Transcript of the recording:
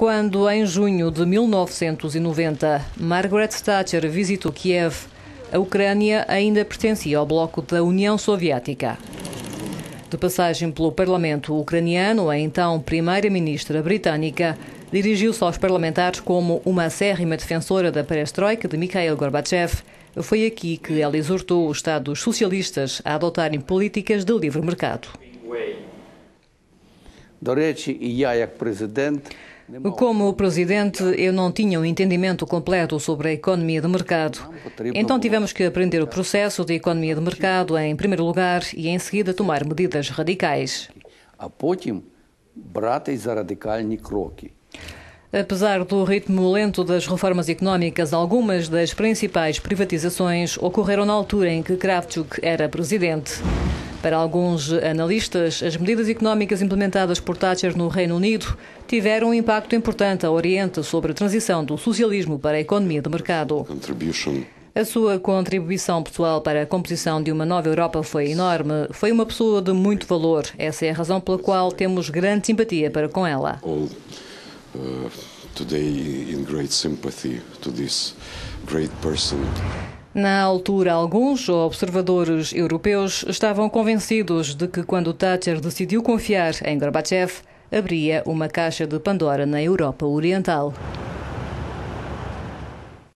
quando, em junho de 1990, Margaret Thatcher visitou Kiev, a Ucrânia ainda pertencia ao bloco da União Soviética. De passagem pelo Parlamento ucraniano, a então primeira-ministra britânica dirigiu-se aos parlamentares como uma acérrima defensora da Perestroika de Mikhail Gorbachev. Foi aqui que ela exortou os Estados socialistas a adotarem políticas de livre mercado. Como presidente, eu não tinha um entendimento completo sobre a economia de mercado. Então tivemos que aprender o processo de economia de mercado em primeiro lugar e em seguida tomar medidas radicais. Apesar do ritmo lento das reformas económicas, algumas das principais privatizações ocorreram na altura em que Kravchuk era presidente. Para alguns analistas, as medidas económicas implementadas por Thatcher no Reino Unido tiveram um impacto importante a Oriente sobre a transição do socialismo para a economia de mercado. A sua contribuição pessoal para a composição de uma nova Europa foi enorme. Foi uma pessoa de muito valor. Essa é a razão pela qual temos grande simpatia para com ela. Na altura, alguns observadores europeus estavam convencidos de que quando Thatcher decidiu confiar em Gorbachev, abria uma caixa de Pandora na Europa Oriental.